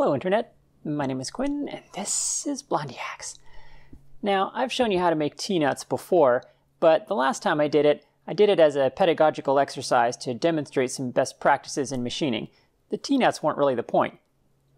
Hello Internet, my name is Quinn and this is Blondihacks. Now I've shown you how to make T-nuts before, but the last time I did it as a pedagogical exercise to demonstrate some best practices in machining. The T-nuts weren't really the point.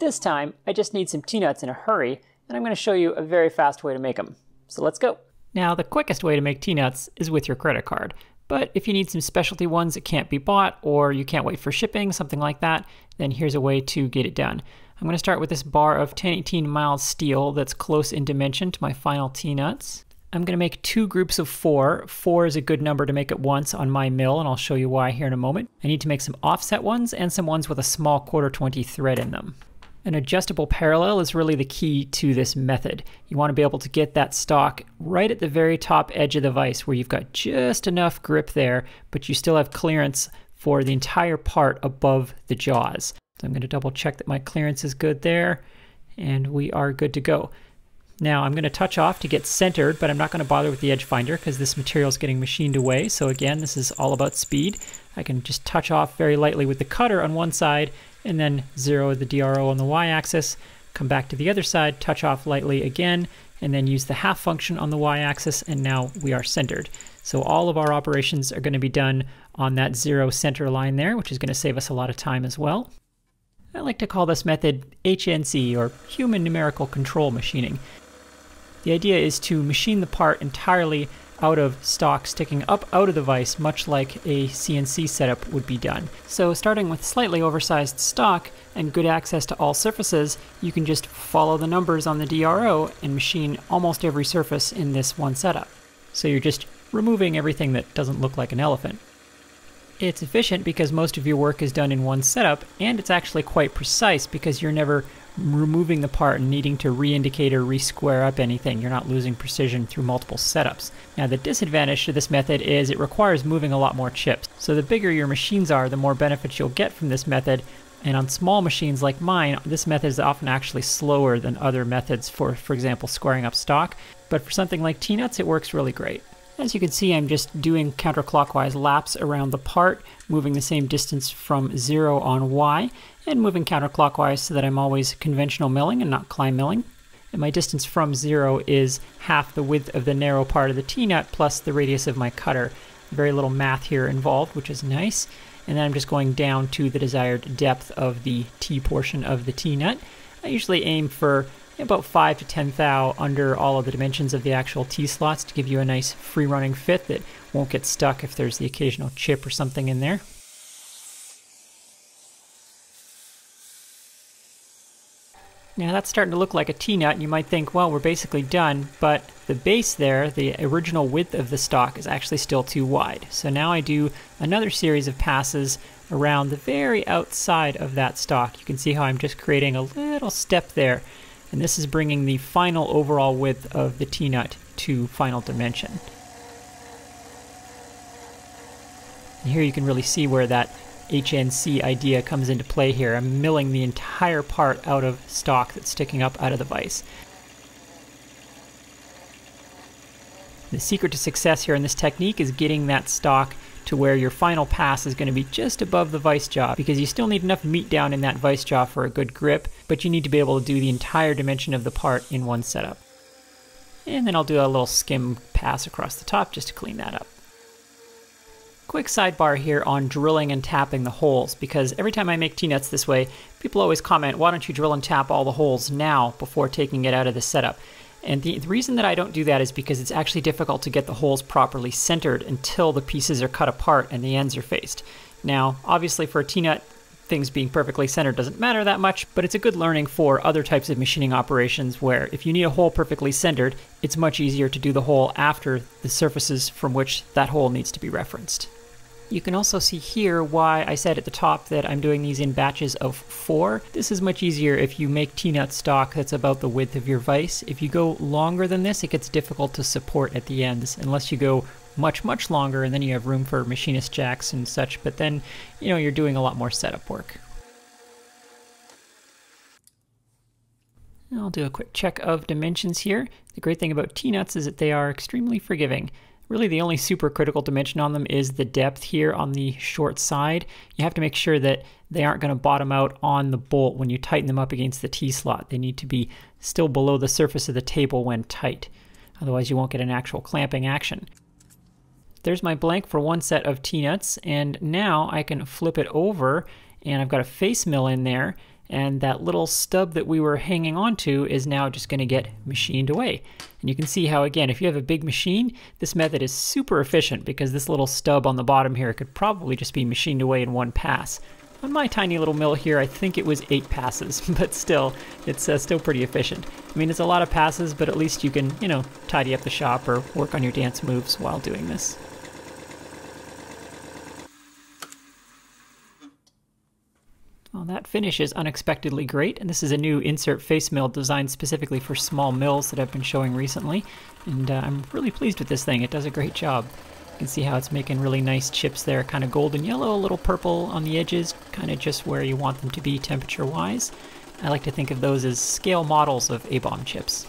This time I just need some T-nuts in a hurry and I'm going to show you a very fast way to make them. So let's go! Now the quickest way to make T-nuts is with your credit card. But if you need some specialty ones that can't be bought or you can't wait for shipping, something like that, then here's a way to get it done. I'm going to start with this bar of 10/18 mild steel that's close in dimension to my final T-nuts. I'm going to make two groups of four. Four is a good number to make at once on my mill, and I'll show you why here in a moment. I need to make some offset ones and some ones with a small quarter-20 thread in them. An adjustable parallel is really the key to this method. You want to be able to get that stock right at the very top edge of the vise where you've got just enough grip there, but you still have clearance for the entire part above the jaws. So I'm going to double check that my clearance is good there, and we are good to go. Now I'm going to touch off to get centered, but I'm not going to bother with the edge finder because this material is getting machined away. So again, this is all about speed. I can just touch off very lightly with the cutter on one side and then zero the DRO on the y-axis, come back to the other side, touch off lightly again, and then use the half function on the y-axis, and now we are centered. So all of our operations are going to be done on that zero center line there, which is going to save us a lot of time as well. I like to call this method HNC, or Human Numerical Control Machining. The idea is to machine the part entirely out of stock sticking up out of the vise, much like a CNC setup would be done. So starting with slightly oversized stock and good access to all surfaces, you can just follow the numbers on the DRO and machine almost every surface in this one setup. So you're just removing everything that doesn't look like an elephant. It's efficient because most of your work is done in one setup, and it's actually quite precise because you're never removing the part and needing to re-indicate or re-square up anything. You're not losing precision through multiple setups. Now the disadvantage to this method is it requires moving a lot more chips. So the bigger your machines are, the more benefits you'll get from this method, and on small machines like mine, this method is often actually slower than other methods for example, squaring up stock, but for something like T-nuts, it works really great. As you can see, I'm just doing counterclockwise laps around the part, moving the same distance from zero on Y, and moving counterclockwise so that I'm always conventional milling and not climb milling. And my distance from zero is half the width of the narrow part of the T-nut plus the radius of my cutter. Very little math here involved, which is nice. And then I'm just going down to the desired depth of the T portion of the T-nut. I usually aim for about 5 to 10 thou under all of the dimensions of the actual T-slots to give you a nice free-running fit that won't get stuck if there's the occasional chip or something in there. Now that's starting to look like a T-nut, and you might think, well, we're basically done, but the base there, the original width of the stock, is actually still too wide. So now I do another series of passes around the very outside of that stock. You can see how I'm just creating a little step there. And this is bringing the final overall width of the T-nut to final dimension. And here you can really see where that HNC idea comes into play here. I'm milling the entire part out of stock that's sticking up out of the vise. The secret to success here in this technique is getting that stock to where your final pass is going to be just above the vise jaw, because you still need enough meat down in that vise jaw for a good grip, but you need to be able to do the entire dimension of the part in one setup. And then I'll do a little skim pass across the top just to clean that up. Quick sidebar here on drilling and tapping the holes, because every time I make T-nuts this way, people always comment, why don't you drill and tap all the holes now before taking it out of the setup? And the reason that I don't do that is because it's actually difficult to get the holes properly centered until the pieces are cut apart and the ends are faced. Now, obviously for a T-nut, things being perfectly centered doesn't matter that much, but it's a good learning for other types of machining operations where if you need a hole perfectly centered, it's much easier to do the hole after the surfaces from which that hole needs to be referenced. You can also see here why I said at the top that I'm doing these in batches of four. This is much easier if you make T-nut stock that's about the width of your vise. If you go longer than this, it gets difficult to support at the ends, unless you go much, much longer, and then you have room for machinist jacks and such, but then, you know, you're doing a lot more setup work. I'll do a quick check of dimensions here. The great thing about T-nuts is that they are extremely forgiving. Really the only supercritical dimension on them is the depth here on the short side. You have to make sure that they aren't going to bottom out on the bolt when you tighten them up against the T-slot. They need to be still below the surface of the table when tight. Otherwise you won't get an actual clamping action. There's my blank for one set of T-nuts, and now I can flip it over and I've got a face mill in there, and that little stub that we were hanging on to is now just going to get machined away. And you can see how, again, if you have a big machine, this method is super efficient because this little stub on the bottom here could probably just be machined away in one pass. On my tiny little mill here, I think it was 8 passes, but still, it's still pretty efficient. I mean, it's a lot of passes, but at least you can, you know, tidy up the shop or work on your dance moves while doing this. Well, that finish is unexpectedly great, and this is a new insert face mill designed specifically for small mills that I've been showing recently, and I'm really pleased with this thing. It does a great job. You can see how it's making really nice chips there, kind of golden yellow, a little purple on the edges, kind of just where you want them to be temperature-wise. I like to think of those as scale models of A-bomb chips.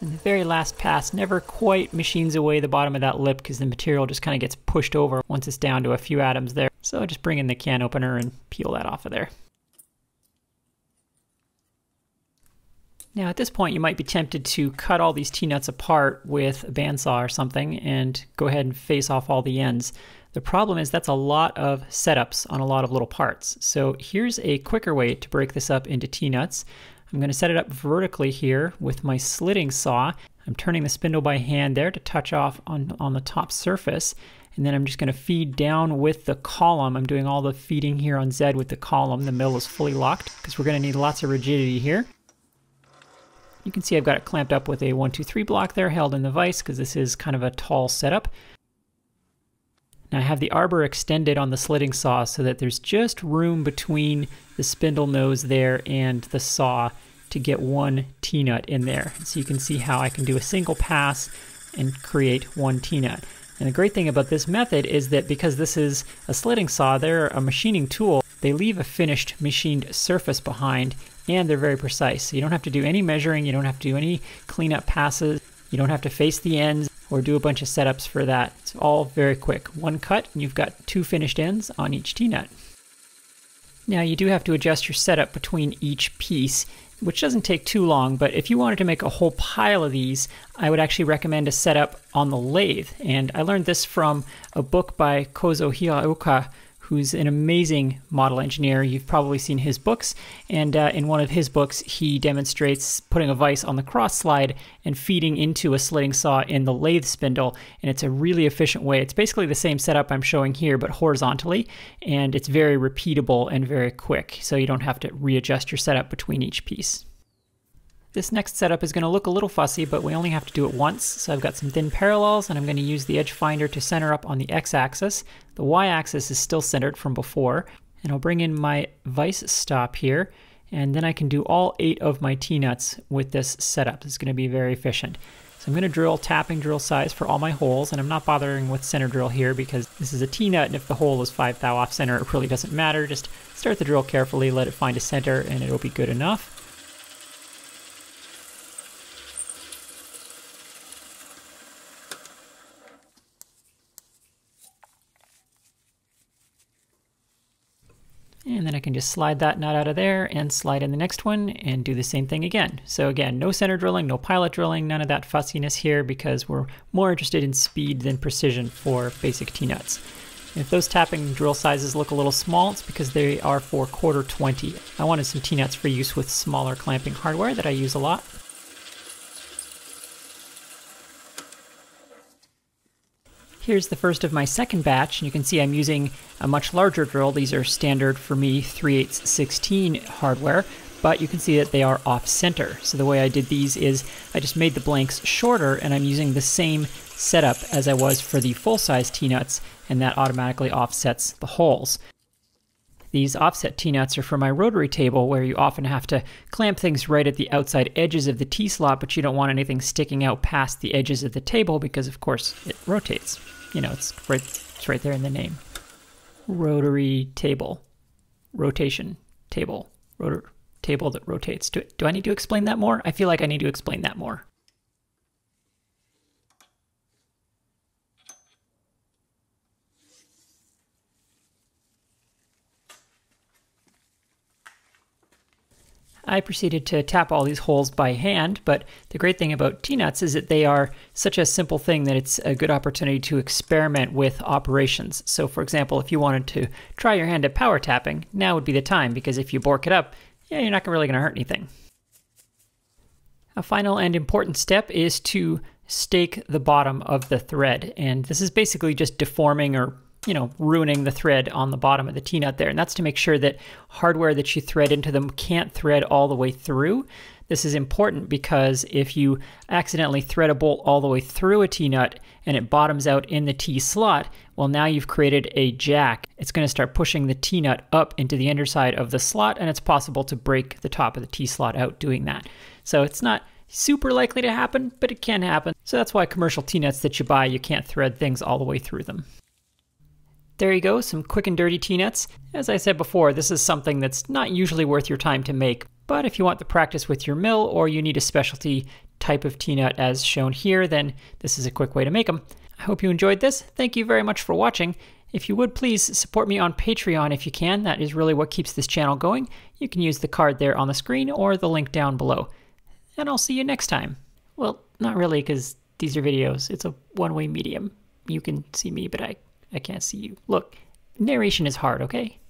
And the very last pass never quite machines away the bottom of that lip because the material just kind of gets pushed over once it's down to a few atoms there. So just bring in the can opener and peel that off of there. Now at this point you might be tempted to cut all these T-nuts apart with a bandsaw or something and go ahead and face off all the ends. The problem is that's a lot of setups on a lot of little parts. So here's a quicker way to break this up into T-nuts. I'm going to set it up vertically here with my slitting saw. I'm turning the spindle by hand there to touch off on the top surface, and then I'm just going to feed down with the column. I'm doing all the feeding here on Z with the column. The mill is fully locked because we're going to need lots of rigidity here. You can see I've got it clamped up with a 1-2-3 block there held in the vise because this is kind of a tall setup. Now I have the arbor extended on the slitting saw so that there's just room between the spindle nose there and the saw to get one T-nut in there. So you can see how I can do a single pass and create one T-nut. And the great thing about this method is that because this is a slitting saw, they're a machining tool, they leave a finished machined surface behind, and they're very precise. So you don't have to do any measuring, you don't have to do any cleanup passes, you don't have to face the ends or do a bunch of setups for that. It's all very quick. One cut and you've got 2 finished ends on each T-nut. Now you do have to adjust your setup between each piece, which doesn't take too long, but if you wanted to make a whole pile of these, I would actually recommend a setup on the lathe. And I learned this from a book by Kozo Hiraoka, who's an amazing model engineer. You've probably seen his books, and in one of his books he demonstrates putting a vise on the cross slide and feeding into a slitting saw in the lathe spindle, and it's a really efficient way. It's basically the same setup I'm showing here but horizontally, and it's very repeatable and very quick, so you don't have to readjust your setup between each piece. This next setup is going to look a little fussy, but we only have to do it once. So I've got some thin parallels, and I'm going to use the edge finder to center up on the x-axis. The y-axis is still centered from before, and I'll bring in my vise stop here, and then I can do all 8 of my T-nuts with this setup. It's going to be very efficient. So I'm going to drill tapping drill size for all my holes, and I'm not bothering with center drill here because this is a T-nut, and if the hole is 5 thou off center, it really doesn't matter. Just start the drill carefully, let it find a center, and it'll be good enough. And then I can just slide that nut out of there and slide in the next one and do the same thing again. So again, no center drilling, no pilot drilling, none of that fussiness here because we're more interested in speed than precision for basic T-nuts. If those tapping drill sizes look a little small, it's because they are for quarter-20. I wanted some T-nuts for use with smaller clamping hardware that I use a lot. Here's the first of my second batch, and you can see I'm using a much larger drill. These are standard for me 3/8-16 hardware, but you can see that they are off-center. So the way I did these is I just made the blanks shorter, and I'm using the same setup as I was for the full-size T-nuts, and that automatically offsets the holes. These offset T-nuts are for my rotary table, where you often have to clamp things right at the outside edges of the T-slot, but you don't want anything sticking out past the edges of the table because, of course, it rotates. You know, it's right there in the name. Rotary table. Rotation table. Rotor table that rotates. Do I need to explain that more? I feel like I need to explain that more. I proceeded to tap all these holes by hand, but the great thing about T-nuts is that they are such a simple thing that it's a good opportunity to experiment with operations. So for example, if you wanted to try your hand at power tapping, now would be the time, because if you bork it up, yeah, you're not really going to hurt anything. A final and important step is to stake the bottom of the thread, and this is basically just deforming or ruining the thread on the bottom of the T-nut there. And that's to make sure that hardware that you thread into them can't thread all the way through. This is important because if you accidentally thread a bolt all the way through a T-nut and it bottoms out in the T-slot, well, now you've created a jack. It's going to start pushing the T-nut up into the underside of the slot, and it's possible to break the top of the T-slot out doing that. So it's not super likely to happen, but it can happen. So that's why commercial T-nuts that you buy, you can't thread things all the way through them. There you go, some quick and dirty T-nuts. As I said before, this is something that's not usually worth your time to make, but if you want the practice with your mill or you need a specialty type of T-nut as shown here, then this is a quick way to make them. I hope you enjoyed this. Thank you very much for watching. If you would, please support me on Patreon if you can. That is really what keeps this channel going. You can use the card there on the screen or the link down below. And I'll see you next time. Well, not really, because these are videos. It's a one-way medium. You can see me, but I can't see you. Look, narration is hard, okay?